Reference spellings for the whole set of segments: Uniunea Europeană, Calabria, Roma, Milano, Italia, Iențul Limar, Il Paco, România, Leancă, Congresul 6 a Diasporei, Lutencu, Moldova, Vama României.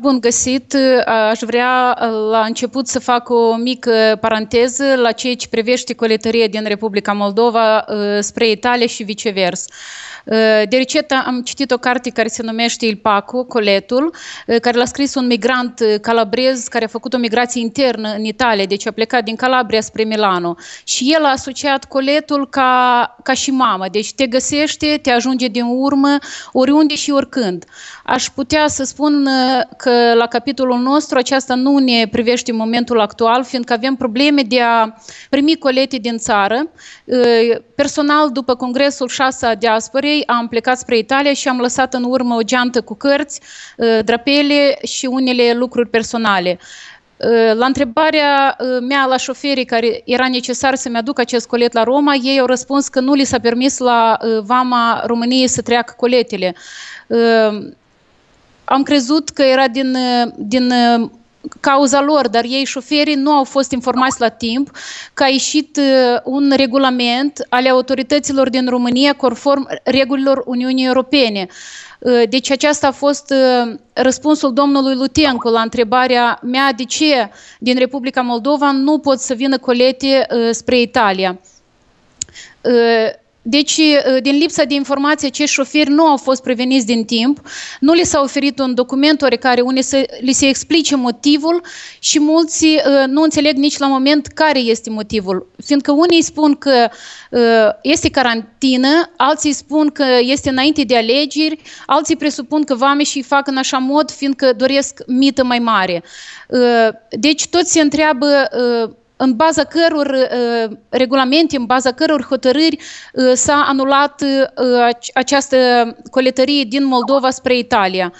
Bun găsit! Aș vrea la început să fac o mică paranteză la ceea ce privește călătoria din Republica Moldova spre Italia și viceversa. De recent am citit o carte care se numește Il Paco, Coletul, care l-a scris un migrant calabrez care a făcut o migrație internă în Italia, deci a plecat din Calabria spre Milano. Și el a asociat coletul ca și mamă, deci te găsește, te ajunge din urmă, oriunde și oricând. Aș putea să spun că la capitolul nostru aceasta nu ne privește în momentul actual, fiindcă avem probleme de a primi colete din țară. Personal, după Congresul 6 a Diasporei, am plecat spre Italia și am lăsat în urmă o geantă cu cărți, drapele și unele lucruri personale. La întrebarea mea la șoferii care era necesar să-mi aduc acest colet la Roma, ei au răspuns că nu li s-a permis la Vama României să treacă coletele. Am crezut că era din cauza lor, dar ei, șoferii, nu au fost informați la timp că a ieșit un regulament ale autorităților din România conform regulilor Uniunii Europene. Deci aceasta a fost răspunsul domnului Lutencu la întrebarea mea de ce din Republica Moldova nu pot să vină colete spre Italia. Deci, din lipsa de informație, acești șoferi nu au fost preveniți din timp, nu li s-a oferit un document oricare unde să li se explice motivul și mulți nu înțeleg nici la moment care este motivul. Fiindcă unii spun că este carantină, alții spun că este înainte de alegeri, alții presupun că vameșii fac în așa mod, fiindcă doresc mită mai mare. Deci, toți se întreabă în baza căror regulamente, în baza căror hotărâri s-a anulat această călătorie din Moldova spre Italia.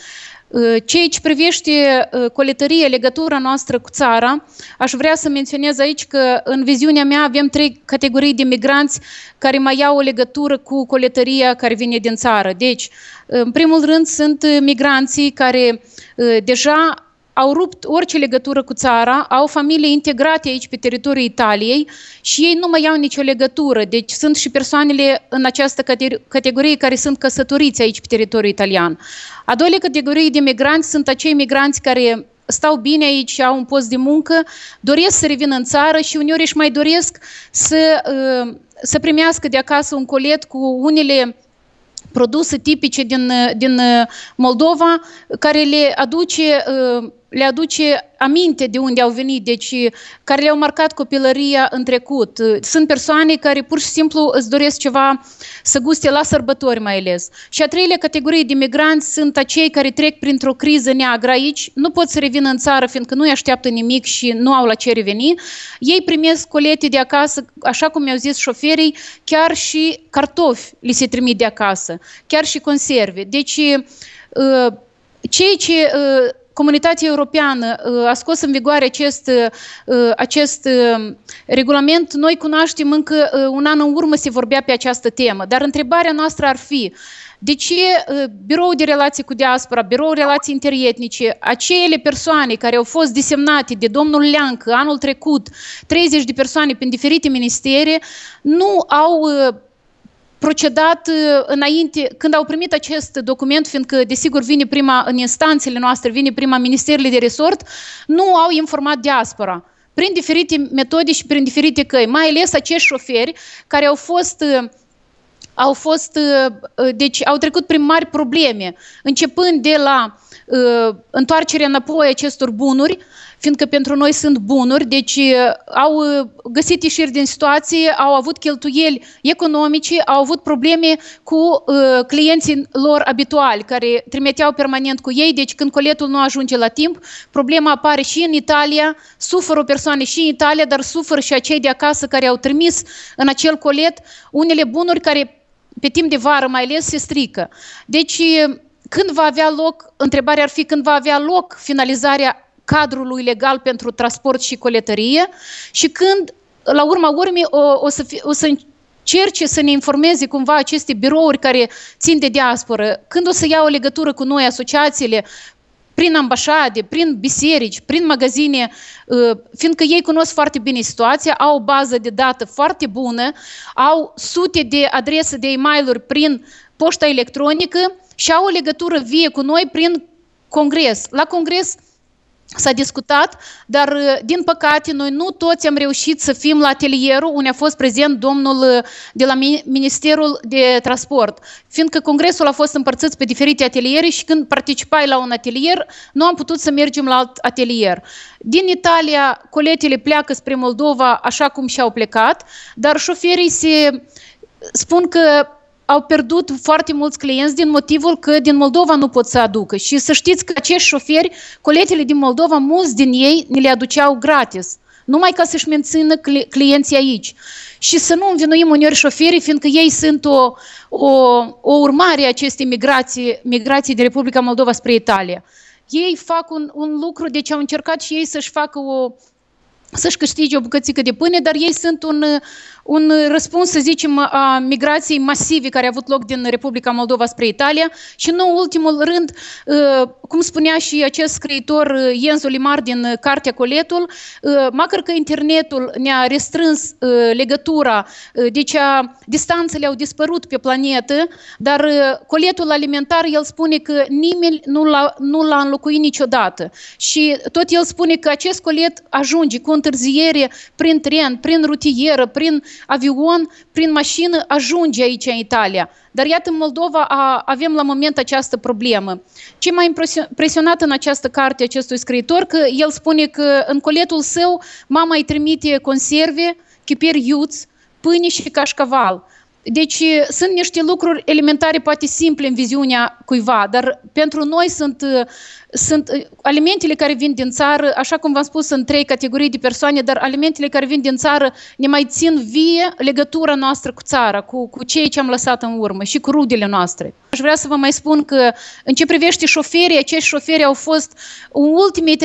Ceea ce privește călătoria, legătura noastră cu țara, aș vrea să menționez aici că în viziunea mea avem trei categorii de migranți care mai au o legătură cu călătoria care vine din țară. Deci, în primul rând, sunt migranții care deja au rupt orice legătură cu țara, au familii integrate aici pe teritoriul Italiei și ei nu mai au nicio legătură. Deci sunt și persoanele în această categorie care sunt căsătoriți aici pe teritoriul italian. A doua categorie de migranți sunt acei migranți care stau bine aici, au un post de muncă, doresc să revină în țară și uneori își mai doresc să primească de acasă un colet cu unele produse tipice din Moldova, care le aduce aminte de unde au venit, deci care le-au marcat copilăria în trecut. Sunt persoane care pur și simplu îți doresc ceva să guste la sărbători mai ales. Și a treilea categorie de migranți sunt acei care trec printr-o criză neagră aici, nu pot să revină în țară fiindcă nu-i așteaptă nimic și nu au la ce reveni. Ei primesc colete de acasă, așa cum mi-au zis șoferii, chiar și cartofi li se trimit de acasă, chiar și conserve. Deci cei ce Comunitatea Europeană a scos în vigoare acest regulament. Noi cunoaștem încă un an în urmă se vorbea pe această temă, dar întrebarea noastră ar fi de ce Biroul de Relații cu Diaspora, Biroul Relații Interietnice, acele persoane care au fost desemnate de domnul Leancă anul trecut, 30 de persoane prin diferite ministere, nu au procedat înainte, când au primit acest document, fiindcă desigur vine prima în instanțele noastre, vine prima ministerile de resort, nu au informat diaspora prin diferite metode și prin diferite căi, mai ales acești șoferi care au trecut prin mari probleme, începând de la întoarcerea înapoi acestor bunuri, fiindcă pentru noi sunt bunuri, deci au găsit ieșiri din situație, au avut cheltuieli economice, au avut probleme cu clienții lor abituali, care trimiteau permanent cu ei, deci când coletul nu ajunge la timp, problema apare și în Italia, suferă o persoană și în Italia, dar suferă și acei de acasă care au trimis în acel colet unele bunuri care pe timp de vară mai ales se strică. Deci când va avea loc, întrebarea ar fi când va avea loc finalizarea cadrului legal pentru transport și călătorie și când, la urma urmei, o să încerce să ne informeze cumva aceste birouri care țin de diasporă, când o să ia o legătură cu noi, asociațiile, prin ambașade, prin biserici, prin magazine, fiindcă ei cunosc foarte bine situația, au o bază de dată foarte bună, au sute de adrese de e-mail-uri prin poșta electronică și au o legătură vie cu noi prin congres. La congres s-a discutat, dar din păcate noi nu toți am reușit să fim la atelierul unde a fost prezent domnul de la Ministerul de Transport, fiindcă congresul a fost împărțit pe diferite ateliere și când participai la un atelier nu am putut să mergem la alt atelier. Din Italia, coletele pleacă spre Moldova așa cum și-au plecat, dar șoferii se spun că au pierdut foarte mulți clienți din motivul că din Moldova nu pot să aducă. Și să știți că acești șoferi, coletele din Moldova, mulți din ei ne le aduceau gratis, numai ca să-și mențină clienții aici. Și să nu învinuim uneori șoferii, fiindcă ei sunt o urmare a acestei migrații de Republica Moldova spre Italia. Ei fac un lucru, deci au încercat și ei să-și facă să-și câștige o bucățică de pâine, dar ei sunt un răspuns, să zicem, a migrației masive care a avut loc din Republica Moldova spre Italia și, nu în ultimul rând, cum spunea și acest scriitor Iențul Limar din cartea Coletul, măcar că internetul ne-a restrâns legătura, deci distanțele au dispărut pe planetă, dar coletul alimentar, el spune că nimeni nu l-a înlocuit niciodată și tot el spune că acest colet ajunge cu întârziere prin tren, prin rutieră, prin avion, prin mașină, ajunge aici în Italia. Dar iată, în Moldova avem la moment această problemă. Ce m-a impresionat în această carte acestui scriitor, că el spune că în coletul său mama îi trimite conserve, chiperi iuți, pâine și cașcaval. Deci sunt niște lucruri elementare, poate simple în viziunea cuiva, dar pentru noi sunt alimentele care vin din țară, așa cum v-am spus, sunt trei categorii de persoane, dar alimentele care vin din țară ne mai țin vie legătura noastră cu țara, cu ceea ce am lăsat în urmă și cu rudele noastre. Aș vrea să vă mai spun că în ce privește șoferii, acești șoferi au fost în ultimii 3-4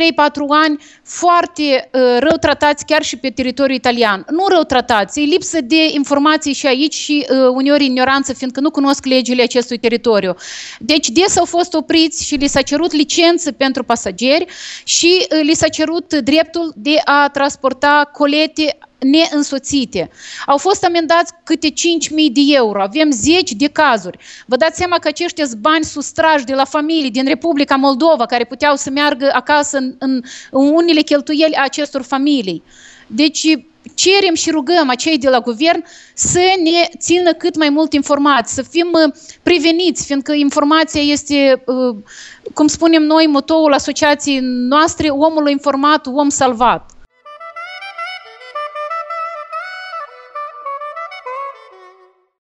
ani foarte rău tratați chiar și pe teritoriul italian. Nu rău tratați, e lipsă de informații și aici și uneori ignoranță, fiindcă nu cunosc legile acestui teritoriu. Deci des au fost opriți și li s-a cerut licență pentru pasageri și li s-a cerut dreptul de a transporta colete neînsoțite. Au fost amendați câte 5.000 de euro. Avem 10 de cazuri. Vă dați seama că aceștia sunt bani sustrași de la familii din Republica Moldova, care puteau să meargă acasă în unele cheltuieli a acestor familii. Deci cerem și rugăm acei de la guvern să ne țină cât mai mult informați, să fim preveniți, fiindcă informația este, cum spunem noi, motoul asociației noastre, omul informat, om salvat.